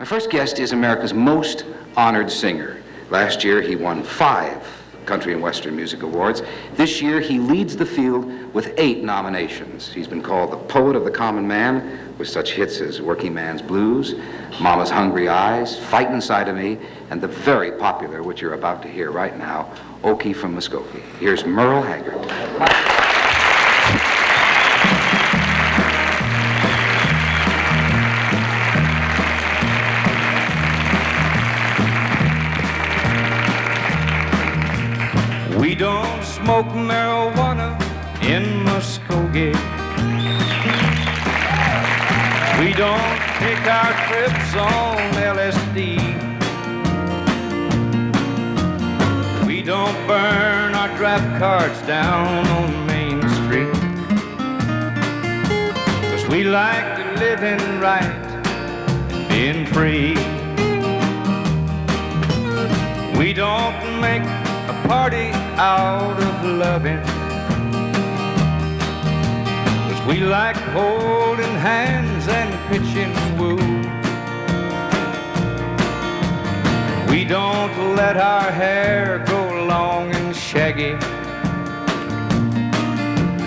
My first guest is America's most honored singer. Last year, he won 5 Country and Western Music Awards. This year, he leads the field with 8 nominations. He's been called the poet of the common man with such hits as Working Man's Blues, Mama's Hungry Eyes, Fightin' Side of Me, and the very popular, which you're about to hear right now, Okie from Muskogee. Here's Merle Haggard. We don't smoke marijuana in Muskogee. We don't take our trips on LSD. We don't burn our draft cards down on Main Street. 'Cause we like to live in right and being free. We don't make a party out of loving, 'cause we like holding hands and pitching woo. We don't let our hair go long and shaggy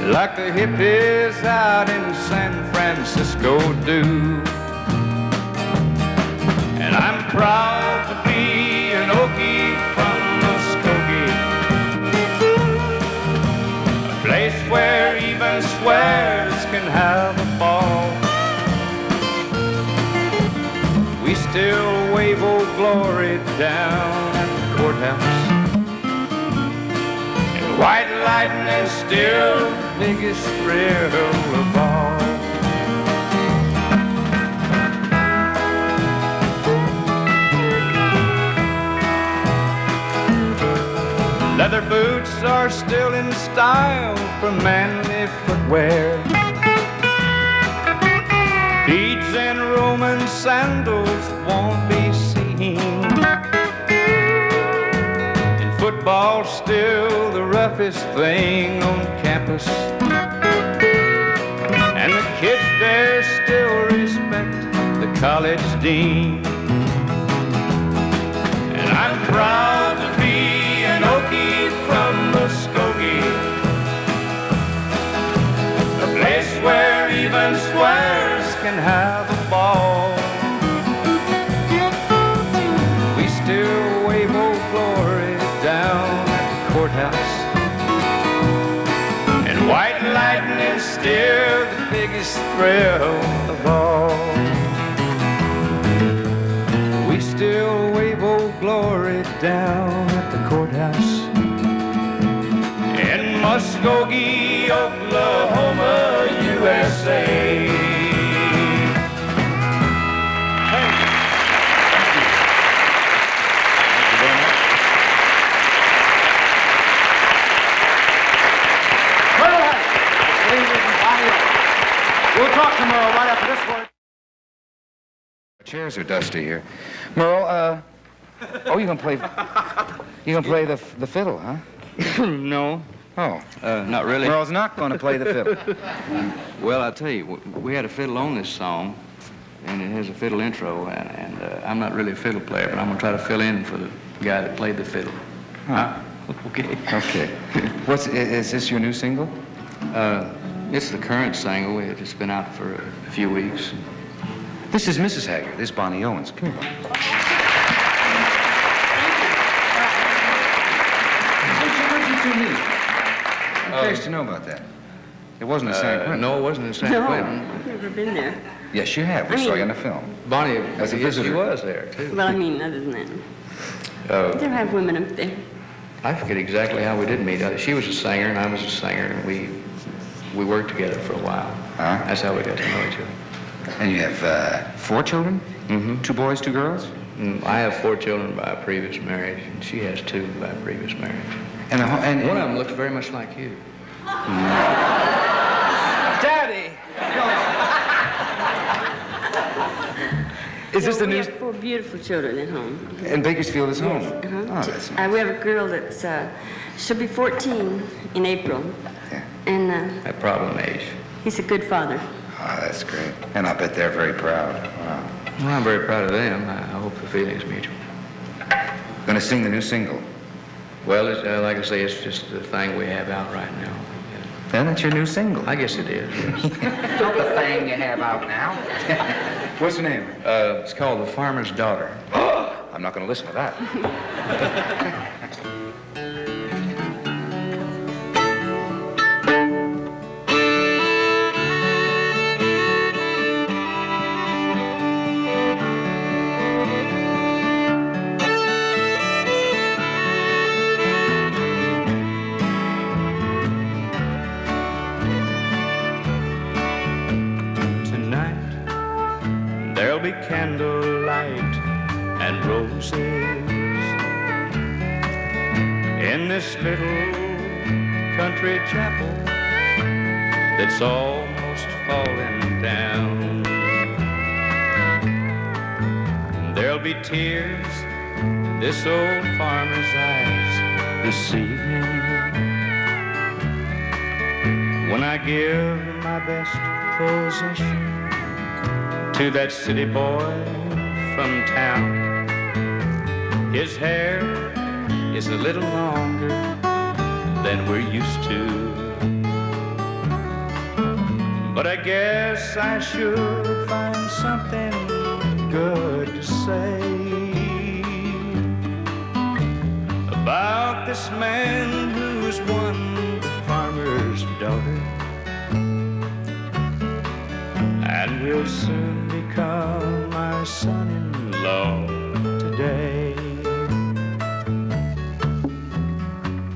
like the hippies out in San Francisco do. And I'm proud to be an Okie from Muskogee, place where even swears can have a ball. We still wave old glory down at the courthouse, and white lightning is still the biggest thrill of all. Leather boots are still in style for manly footwear. Beads and Roman sandals won't be seen. And football's still the roughest thing on campus. And the kids there still respect the college dean. And I'm proud to be Okie from Muskogee, a place where even swears can have a ball. We still wave old glory down at the courthouse, and white lightning is still the biggest thrill of all. We still wave old glory down courthouse in Muskogee, Oklahoma, USA. Thank you. Thank you very much. Merle Haggard, ladies and Bonnie Owens. We'll talk tomorrow right after this one. Our chairs are dusty here. Merle, oh, you're going to play... You're going to play the fiddle, huh? No. Oh. Not really. Merle's not going to play the fiddle. Well, I'll tell you, we had a fiddle on this song, and it has a fiddle intro, and I'm not really a fiddle player, but I'm going to try to fill in for the guy that played the fiddle. Huh. Okay. Okay. Is this your new single? It's the current single. It's been out for a few weeks. This is Mrs. Haggard. This is Bonnie Owens. Come here, Bonnie. I'm curious to know about that. It wasn't in San Quentin. No, it wasn't in San Quentin. No, I've never been there. Yes, you have. We saw you in the film. Bonnie, as a visitor. She was there, too. Well, I mean, other than that. They have women up there. I forget exactly how we did meet. She was a singer, and I was a singer, and we worked together for a while. Huh? That's how we got to know each other. And you have 4 children? Mm-hmm. 2 boys, 2 girls? I have 4 children by a previous marriage, and she has 2 by a previous marriage. And one of them looks very much like you. Daddy! Is this the new... We have 4 beautiful children at home. And Bakersfield is home? Yes. Uh-huh. Oh, that's nice. We have a girl that's... she'll be 14 in April. Yeah. And... that problem age. He's a good father. Oh, that's great. And I bet they're very proud. Wow. Well, I'm very proud of them. I hope the feeling's mutual. Gonna sing the new single? Well, it's, like I say, it's just the thing we have out right now. Yeah. Then it's your new single. I guess it is. Yes. Not the thing you have out now. What's the name? It's called The Farmer's Daughter. I'm not gonna listen to that. Candlelight and roses in this little country chapel that's almost falling down. There'll be tears in this old farmer's eyes this evening when I give my best possession to that city boy from town. His hair is a little longer than we're used to, but I guess I should find something good to say about this man who's won the farmer's daughter and will soon become my son-in-law today.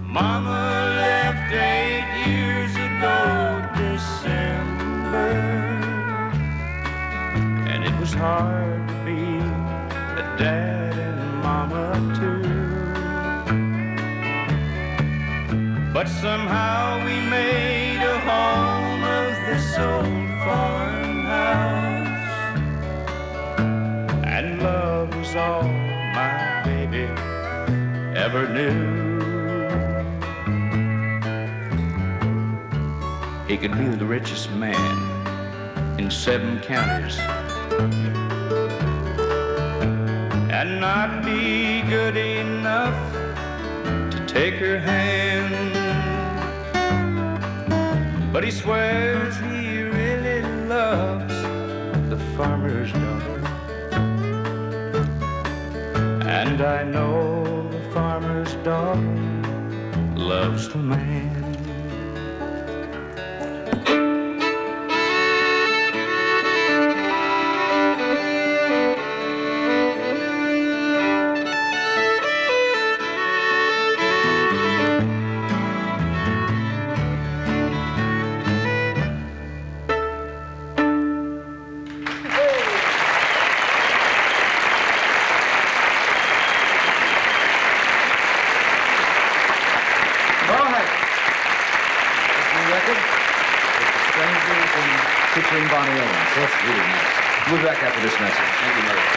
Mama left 8 years ago December, and it was hard to be a dad and mama too, but somehow we made a home of this old farmhouse, and love was all my baby ever knew. He could be the richest man in 7 counties and not be good enough to take her hand, but he swears he really loves the farmer's daughter. And I know the farmer's dog loves the man. Bonnie Owens. That's really nice. We'll be back after this message. Thank you, Merle.